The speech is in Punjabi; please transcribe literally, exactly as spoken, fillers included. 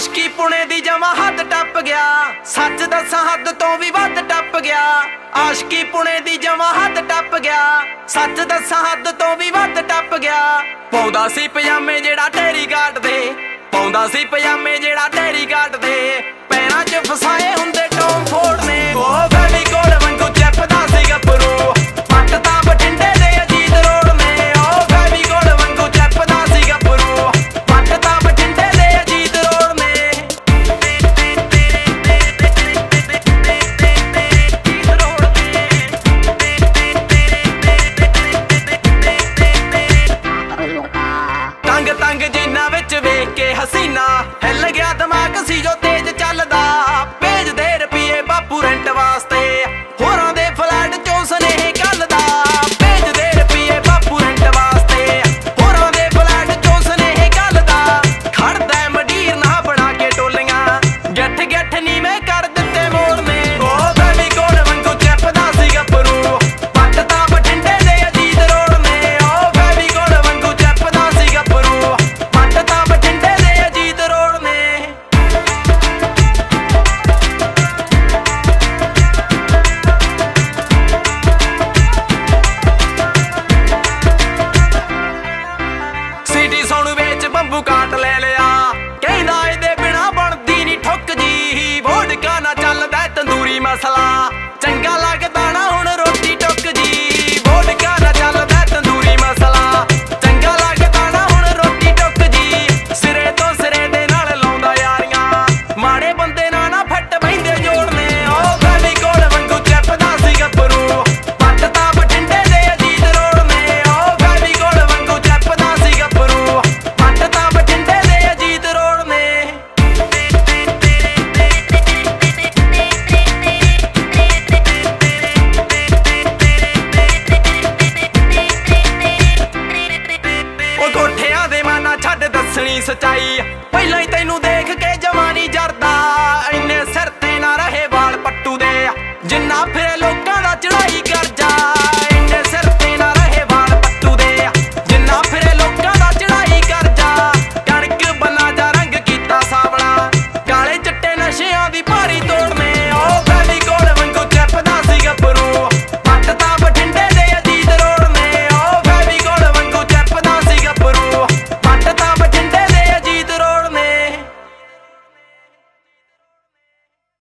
ਮੁਸ਼ਕੀ ਪੁਣੇ ਦੀ ਜਮਾ ਹੱਦ ਟੱਪ ਗਿਆ, ਸੱਚ ਦੱਸਾਂ ਹੱਦ ਤੋਂ ਵੀ ਵੱਧ ਟੱਪ ਗਿਆ। ਆਸ਼ਕੀ ਪੁਣੇ ਦੀ ਜਮਾ ਹੱਦ ਟੱਪ ਗਿਆ, ਸੱਚ ਦੱਸਾਂ ਹੱਦ ਤੋਂ ਵੀ ਵੱਧ ਟੱਪ ਗਿਆ। ਪਾਉਂਦਾ ਸੀ ਪਜਾਮੇ ਜਿਹੜਾ ਟੈਰੀ ਗਾਟ ਦੇ, ਪਾਉਂਦਾ ਸੀ ਪਜਾਮੇ ਜਿਹੜਾ ਟੈਰੀ ਗਾਟ ਦੇ, ਪੈਰਾਂ 'ਚ ਫਸਾਏ ਹੁੰਦੇ ਟੋਮ ਫੋਰਡ ਨੇ। ਉਹ ਗਲੀ ਕੋਲ ਵਾਂਗੂ ਚੱਪਦਾ ਸੀ ਗੱਭਰੂ, ਪੱਟਦਾ ਬਠਿੰਡੇ ਦੇ ਅਜੀਤ ਰੋਡ ਨੇ। ਉਹ ਗਲੀ ਕੋਲ ਵਾਂਗੂ ਚੱਪਦਾ ਸੀ ਗੱਭਰੂ, ਪੱਟਦਾ ਬਠਿੰਡੇ ਦੇ ਅਜੀਤ ਰੋਡ ਨੇ। ਤੰਗ ਤੰਗ ਜੀਨਾ ਵਿੱਚ ਵੇਖ ਕੇ ਹਸੀਨਾ, ਹਿੱਲ ਗਿਆ ਦਿਮਾਗ ਸੀ ਜੋ ਤੇਜ਼ ਚੱਲਦਾ। ਭੇਜਦੇ ਰੁਪਈਏ ਬਾਪੂ ਰੈਂਟ ਵਾਸਤੇ, ਹੋਰਾਂ ਦੇ ਫਲੈਟ ਚੋਂ ਸਨੇਹ ਕੱਲ ਦਾ। ਭੇਜਦੇ ਰੁਪਈਏ ਬਾਪੂ ਰੈਂਟ ਵਾਸਤੇ, ਹੋਰਾਂ ਦੇ ਫਲੈਟ ਚੋਂ ਸਨੇਹ ਕੱਲ ਦਾ। ਖੜਦਾ ਮਡੀਰ ਨਾ ਬਣਾ ਕੇ ਟੋਲੀਆਂ, ਗੱਠ ਗੱਠ ਨੀਵੇਂ ਕਰ ਦਿੱਤੇ ਮੋਰ ਨੇ। ਉਹ ਗਲੀ ਕੋਲ ਵਾਂਗੂ ਚੱਪਦਾ ਸੀ ਗੱਭਰੂ, ਪੱਟਦਾ ਬਠਿੰਡੇ ਦੇ ਅਜੀਤ ਰੋਡ ਨੇ। ਉਹ ਗਲੀ ਕੋਲ ਵਾਂਗੂ ਚੱਪਦਾ ਸੀ ਗੱਭਰੂ, ਪੱਟਦਾ ਬਠਿੰਡੇ ਦੇ ਅਜੀਤ ਰੋਡ ਨੇ। ਸਿਟੀ ਸੋਨੂੰ ਵਿੱਚ ਬੰਬੂ ਕਾਟ ਲੈ ਲਿਆ, ਕਹਿੰਦਾ ਇਹਦੇ ਬਿਨਾ ਬਣਦੀ ਨਹੀਂ ਠੁੱਕ ਜੀ। ਵੋਡਕਾ ਨਾ ਚੱਲਦਾ ਤੰਦੂਰੀ ਮਸਲਾ, ਚੰਗਾ ਲੱਗਦਾ ਨਾ ਹੁਣ ਰੋਟੀ ਟੁੱਕ ਜੀ। ਵੋਡਕਾ ਨਾ ਚੱਲਦਾ ਤੰਦੂਰੀ ਮਸਲਾ, ਚੰਗਾ ਲੱਗਦਾ ਨਾ ਹੁਣ ਰੋਟੀ ਟੁੱਕ ਜੀ। ਸਿਰੇ ਤੋਂ ਸਿਰੇ ਦੇ ਨਾਲ ਲਾਉਂਦਾ ਯਾਰੀਆਂ, ਮਾੜੇ ਬੰਦੇ ਨਾਲ ਨਾ ਫੱਟ ਬਹਿੰਦੇ ਜੋੜ ਨੇ। ਉਹ ਗਲੀ ਕੋਲ ਵਾਂਗੂ ਚੱਪਦਾ ਸੀ ਗੱਭਰੂ, ਪੱਟਦਾ ਬਠਿੰਡੇ ਦੇ ਅਜੀਤ ਰੋਡ ਨੇ। ਉਹ ਗਲੀ ਕੋਲ ਵਾਂਗੂ ਚੱਪਦਾ ਸੀ ਗੱਭਰੂ, ਪੱਟਦਾ ਬਠਿੰਡੇ ਦੇ ਅਜੀਤ ਰੋਡ ਨੇ। ਉਹ ਕੋਠਿਆਂ ਦੇ ਮਾਨਾ ਛੱਡ ਦੱਸਣੀ ਸਚਾਈ, ਪਹਿਲਾਂ ਹੀ ਤੈਨੂੰ ਦੇਖ ਕੇ ਜਵਾਨੀ ਜਰਦਾ। ਇੰਨੇ ਸਿਰ ਤੇ ਨਾ ਰਹੇ ਵਾਲ ਪੱਟੂ ਦੇ, ਜਿੰਨਾ ਫਿਰੇ ਲੋਕ